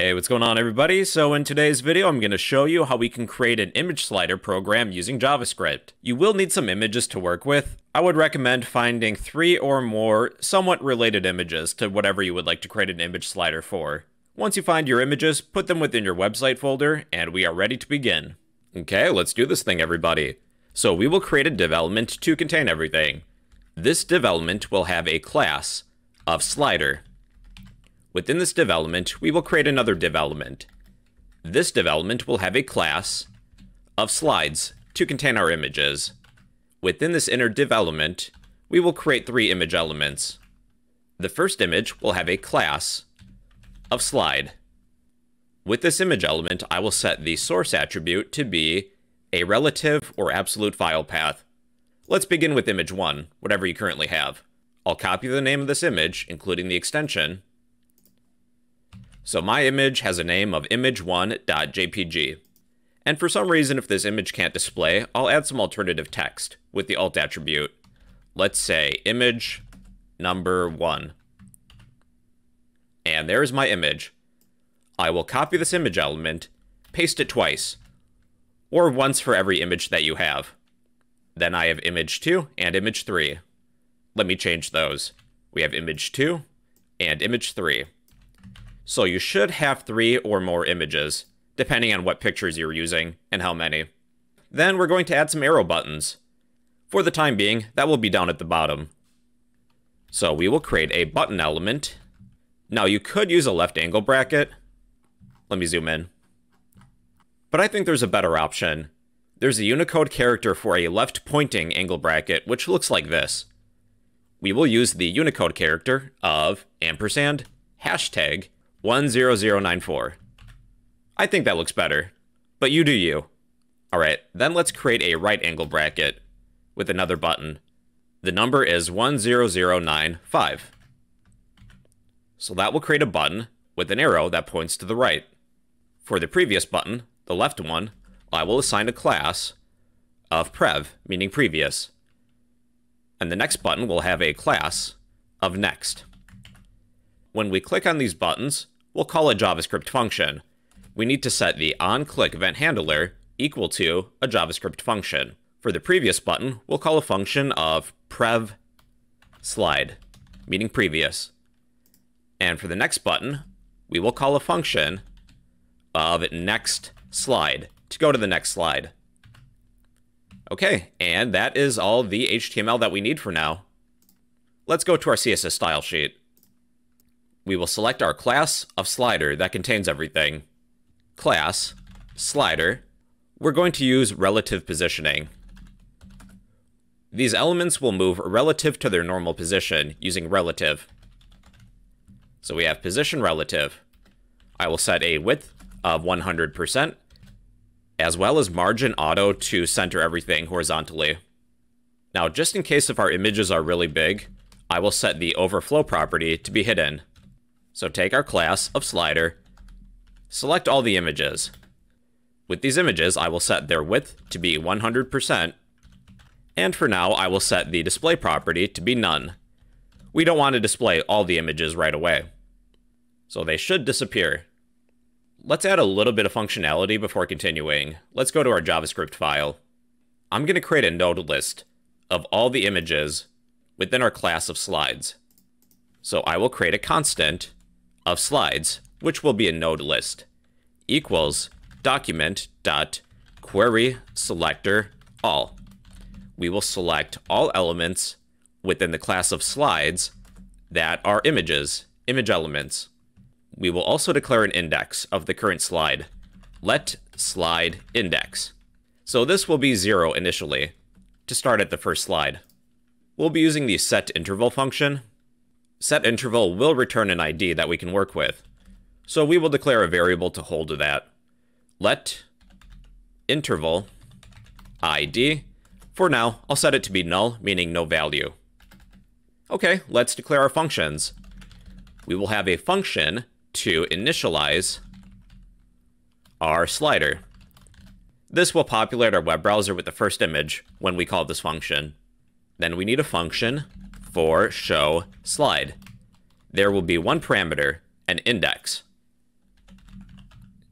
Hey, what's going on everybody? So in today's video, I'm going to show you how we can create an image slider program using JavaScript. You will need some images to work with. I would recommend finding 3 or more somewhat related images to whatever you would like to create an image slider for. Once you find your images, put them within your website folder, and we are ready to begin. Okay, let's do this thing everybody. So we will create a div element to contain everything. This div element will have a class of slider. Within this div element, we will create another div element. This div element will have a class of slides to contain our images. Within this inner div element, we will create 3 image elements. The first image will have a class of slide. With this image element, I will set the source attribute to be a relative or absolute file path. Let's begin with image 1, whatever you currently have. I'll copy the name of this image, including the extension. So my image has a name of image1.jpg. And for some reason, if this image can't display, I'll add some alternative text with the alt attribute. Let's say image number 1. And there is my image. I will copy this image element, paste it twice, or once for every image that you have. Then I have image 2 and image 3. Let me change those. We have image 2 and image 3. So you should have 3 or more images, depending on what pictures you're using and how many. Then we're going to add some arrow buttons. For the time being, that will be down at the bottom. So we will create a button element. Now you could use a left angle bracket. Let me zoom in. But I think there's a better option. There's a Unicode character for a left pointing angle bracket, which looks like this. We will use the Unicode character of ampersand hashtag 10094. I think that looks better, but you do you. All right, then let's create a right angle bracket with another button. The number is 10095. So that will create a button with an arrow that points to the right. For the previous button, the left one, I will assign a class of prev, meaning previous. And the next button will have a class of next. When we click on these buttons, we'll call a JavaScript function. We need to set the onClick event handler equal to a JavaScript function. For the previous button, we'll call a function of prev slide, meaning previous. And for the next button, we will call a function of next slide to go to the next slide. Okay, and that is all the HTML that we need for now. Let's go to our CSS style sheet. We will select our class of slider that contains everything. Class slider. We're going to use relative positioning. These elements will move relative to their normal position using relative. So we have position relative. I will set a width of 100%, as well as margin auto to center everything horizontally. Now, just in case if our images are really big, I will set the overflow property to be hidden. So take our class of slider, select all the images. With these images, I will set their width to be 100%. And for now, I will set the display property to be none. We don't want to display all the images right away. So they should disappear. Let's add a little bit of functionality before continuing. Let's go to our JavaScript file. I'm going to create a node list of all the images within our class of slides. So I will create a constant of slides, which will be a node list, equals document.querySelectorAll. We will select all elements within the class of slides that are images, image elements. We will also declare an index of the current slide, let slide index. So this will be 0 initially to start at the first slide. We'll be using the setInterval function. SetInterval will return an ID that we can work with. So we will declare a variable to hold to that. Let interval ID. For now, I'll set it to be null, meaning no value. Okay, let's declare our functions. We will have a function to initialize our slider. This will populate our web browser with the first image when we call this function. Then we need a function for show slide. There will be one parameter, an index.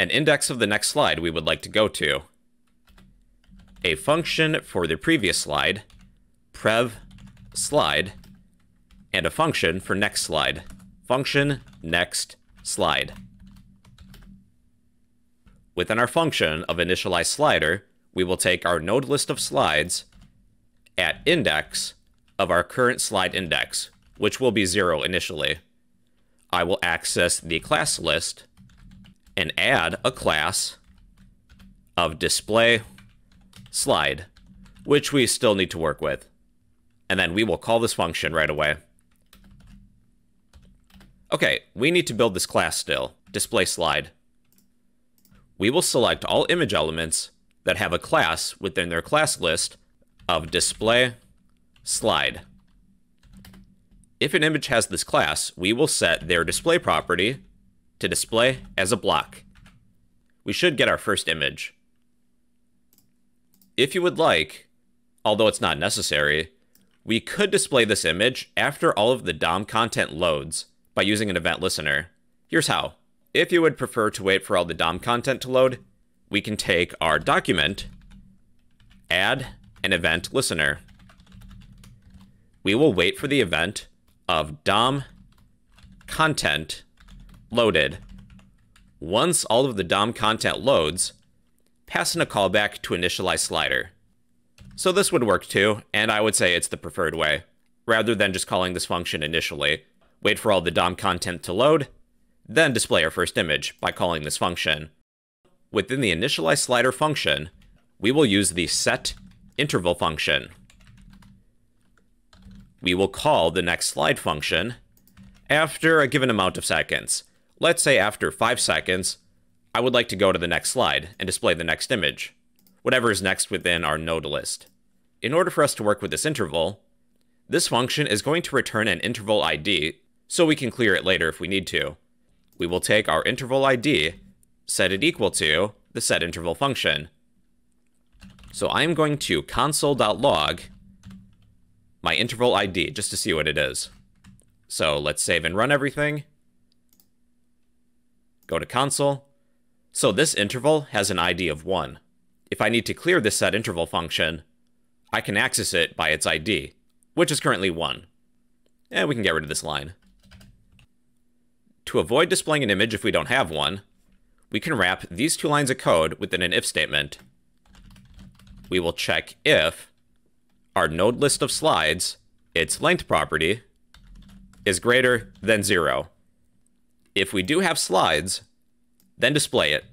an index of the next slide we would like to go to, a function for the previous slide, prev slide, and a function for next slide, function next slide. Within our function of initialize slider, we will take our node list of slides at index of our current slide index, which will be 0 initially. I will access the class list and add a class of display slide, which we still need to work with. And then we will call this function right away. Okay, we need to build this class still, display slide. We will select all image elements that have a class within their class list of display slide. If an image has this class, we will set their display property to display as a block. We should get our first image. If you would like, although it's not necessary, we could display this image after all of the DOM content loads by using an event listener. Here's how. If you would prefer to wait for all the DOM content to load, we can take our document, add an event listener. We will wait for the event of DOM content loaded. Once all of the DOM content loads, pass in a callback to initialize slider. So this would work too, and I would say it's the preferred way. Rather than just calling this function initially, wait for all the DOM content to load, then display our first image by calling this function. Within the initialize slider function, we will use the set interval function. We will call the next slide function after a given amount of seconds. Let's say after 5 seconds, I would like to go to the next slide and display the next image, whatever is next within our node list. In order for us to work with this interval, this function is going to return an interval ID so we can clear it later if we need to. We will take our interval ID, set it equal to the set interval function. So I'm going to console.log my interval ID just to see what it is. So let's save and run everything. Go to console. So this interval has an ID of 1. If I need to clear this set interval function, I can access it by its ID, which is currently 1. And we can get rid of this line. To avoid displaying an image if we don't have one, we can wrap these two lines of code within an if statement. We will check if our node list of slides, its length property, is greater than 0. If we do have slides, then display it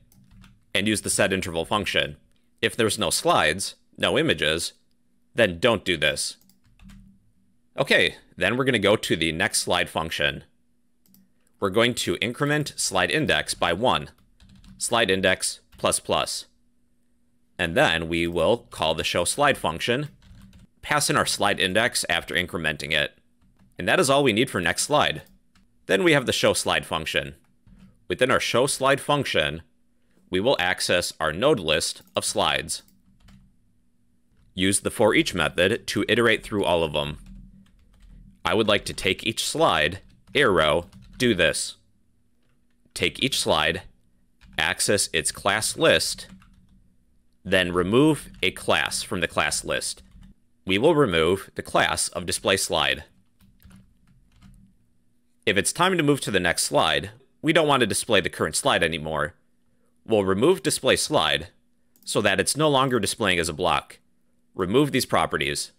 and use the set interval function. If there's no slides, no images, then don't do this. Okay, then we're going to go to the next slide function. We're going to increment slide index by 1, slide index ++. And then we will call the show slide function, pass in our slide index after incrementing it. And that is all we need for next slide. Then we have the show slide function. Within our show slide function, we will access our node list of slides. Use the for each method to iterate through all of them. I would like to take each slide, arrow, do this. Take each slide, access its class list, then remove a class from the class list. We will remove the class of display slide. If it's time to move to the next slide, we don't want to display the current slide anymore. We'll remove display slide so that it's no longer displaying as a block. Remove these properties.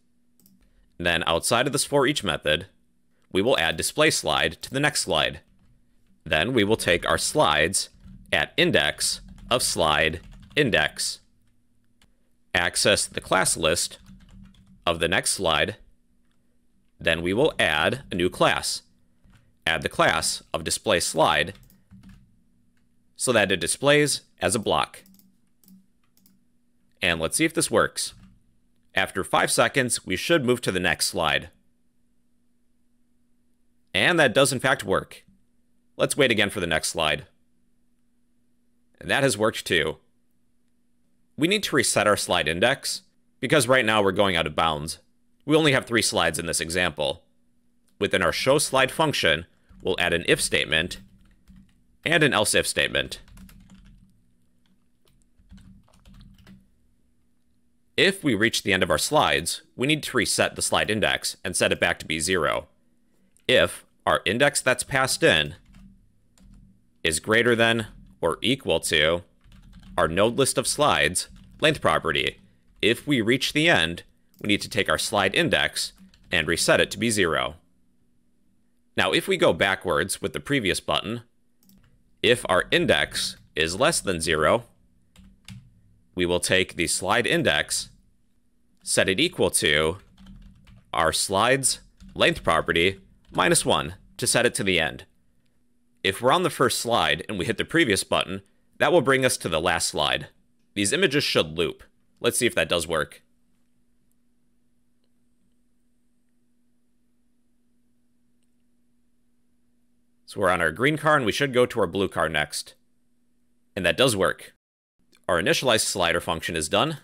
Then outside of this for each method, we will add display slide to the next slide. Then we will take our slides at index of slide index. Access the class list of the next slide. Then we will add a new class. Add the class of display slide so that it displays as a block. And let's see if this works. After 5 seconds, we should move to the next slide. And that does in fact work. Let's wait again for the next slide. And that has worked too. We need to reset our slide index because right now we're going out of bounds. We only have 3 slides in this example. Within our show slide function, we'll add an if statement and an else if statement. If we reach the end of our slides, we need to reset the slide index and set it back to be 0. If our index that's passed in is greater than or equal to our node list of slides length property, if we reach the end, we need to take our slide index and reset it to be 0. Now, if we go backwards with the previous button, if our index is less than 0, we will take the slide index, set it equal to our slides length property minus 1 to set it to the end. If we're on the first slide and we hit the previous button, that will bring us to the last slide. These images should loop. Let's see if that does work. So we're on our green car and we should go to our blue car next. And that does work. Our initialize slider function is done.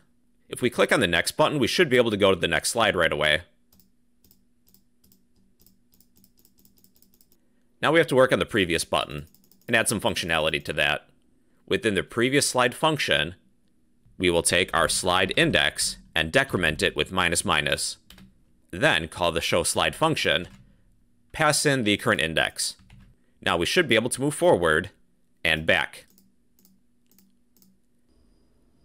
If we click on the next button, we should be able to go to the next slide right away. Now we have to work on the previous button and add some functionality to that. Within the previous slide function, we will take our slide index and decrement it with -. Then call the show slide function, pass in the current index. Now we should be able to move forward and back.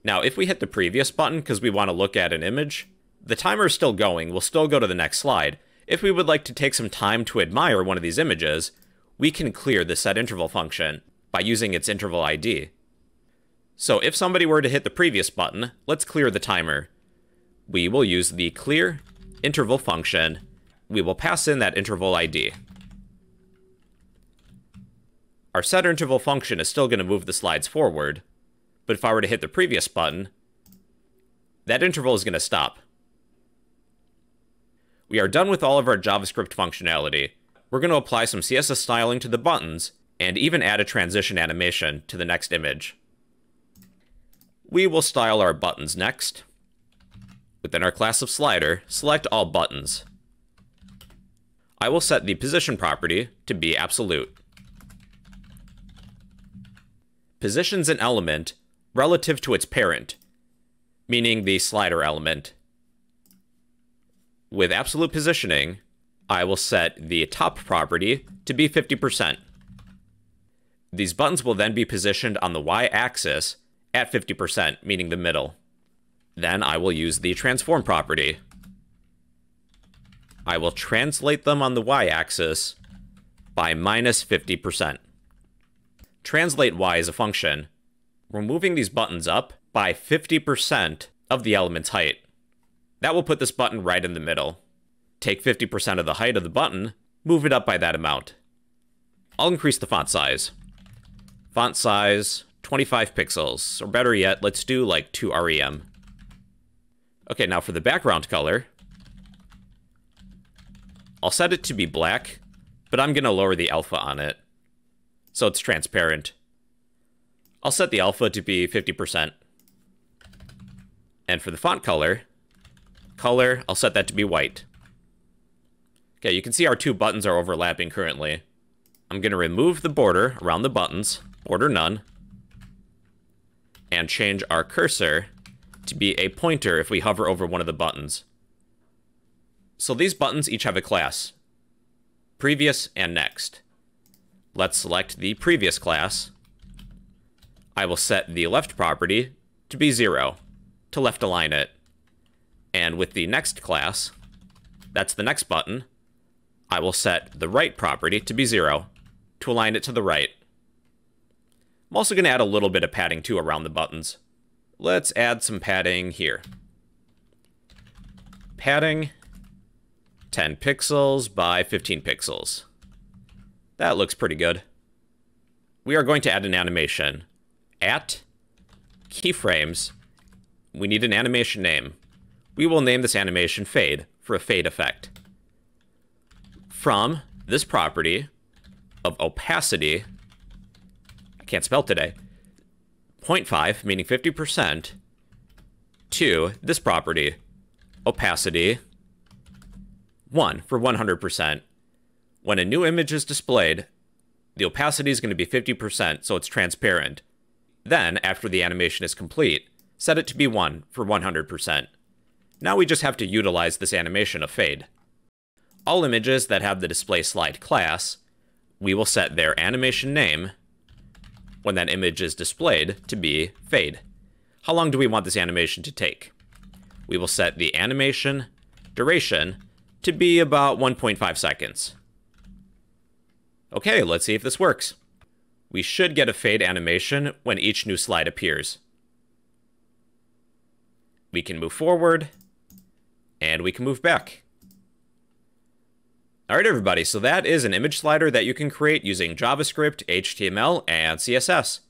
Now, if we hit the previous button because we want to look at an image, the timer is still going. We'll still go to the next slide. If we would like to take some time to admire one of these images, we can clear the setInterval function by using its interval ID. So if somebody were to hit the previous button, let's clear the timer. We will use the clear interval function. We will pass in that interval ID. Our setInterval function is still going to move the slides forward, but if I were to hit the previous button, that interval is going to stop. We are done with all of our JavaScript functionality. We're going to apply some CSS styling to the buttons and even add a transition animation to the next image. We will style our buttons next. Within our class of slider, select all buttons. I will set the position property to be absolute. Positions an element relative to its parent, meaning the slider element. With absolute positioning, I will set the top property to be 50%. These buttons will then be positioned on the y-axis at 50%, meaning the middle. Then I will use the transform property. I will translate them on the y-axis by -50%. Translate y is a function. We're moving these buttons up by 50% of the element's height. That will put this button right in the middle. Take 50% of the height of the button, move it up by that amount. I'll increase the font size. Font size, 25 pixels, or better yet, let's do like 2 rem. Okay, now for the background color, I'll set it to be black, but I'm gonna lower the alpha on it so it's transparent. I'll set the alpha to be 50%. And for the font color, I'll set that to be white. Okay, you can see our two buttons are overlapping currently. I'm going to remove the border around the buttons, border none, and change our cursor to be a pointer if we hover over one of the buttons. So these buttons each have a class, previous and next. Let's select the previous class. I will set the left property to be 0 to left align it. And with the next class, that's the next button, I will set the right property to be 0 to align it to the right. I'm also going to add a little bit of padding too around the buttons. Let's add some padding here. Padding 10 pixels by 15 pixels. That looks pretty good. We are going to add an animation. At keyframes, we need an animation name. We will name this animation fade for a fade effect. From this property of opacity, I can't spell today, 0.5, meaning 50%, to this property, opacity 1 for 100%. When a new image is displayed, the opacity is going to be 50%, so it's transparent. Then, after the animation is complete, set it to be 1 for 100%, Now we just have to utilize this animation of fade. All images that have the display slide class, we will set their animation name when that image is displayed to be fade. How long do we want this animation to take? We will set the animation duration to be about 1.5 seconds. Okay, let's see if this works. We should get a fade animation when each new slide appears. We can move forward, and we can move back. All right, everybody, so that is an image slider that you can create using JavaScript, HTML, and CSS.